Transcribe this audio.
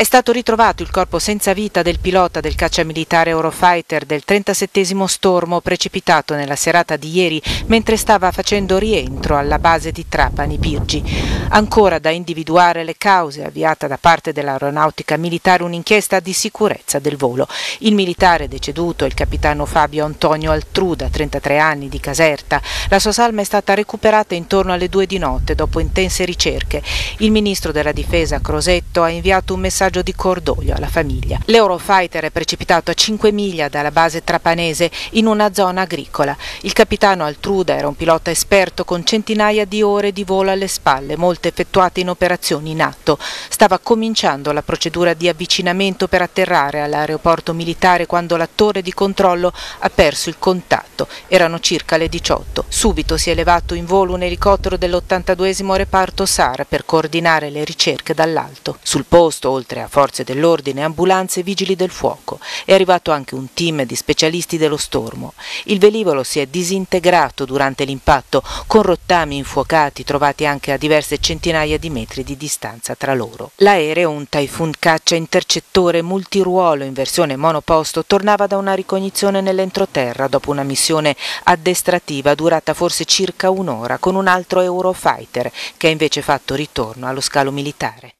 È stato ritrovato il corpo senza vita del pilota del cacciamilitare Eurofighter del 37° stormo precipitato nella serata di ieri mentre stava facendo rientro alla base di Trapani Birgi. Ancora da individuare le cause, avviata da parte dell'aeronautica militare un'inchiesta di sicurezza del volo. Il militare deceduto è il capitano Fabio Antonio Altruda, 33 anni, di Caserta. La sua salma è stata recuperata intorno alle 2 di notte dopo intense ricerche. Il ministro della difesa Crosetto ha inviato un messaggio di cordoglio alla famiglia. L'Eurofighter è precipitato a 5 miglia dalla base trapanese in una zona agricola. Il capitano Altruda era un pilota esperto con centinaia di ore di volo alle spalle, molte effettuate in operazioni in atto. Stava cominciando la procedura di avvicinamento per atterrare all'aeroporto militare quando la torre di controllo ha perso il contatto. Erano circa le 18. Subito si è elevato in volo un elicottero dell'82° reparto SAR per coordinare le ricerche dall'alto. Sul posto, oltre a forze dell'ordine, ambulanze e vigili del fuoco. È arrivato anche un team di specialisti dello stormo. Il velivolo si è disintegrato durante l'impatto, con rottami infuocati trovati anche a diverse centinaia di metri di distanza tra loro. L'aereo, un Typhoon caccia intercettore multiruolo in versione monoposto, tornava da una ricognizione nell'entroterra dopo una missione addestrativa durata forse circa un'ora con un altro Eurofighter che ha invece fatto ritorno allo scalo militare.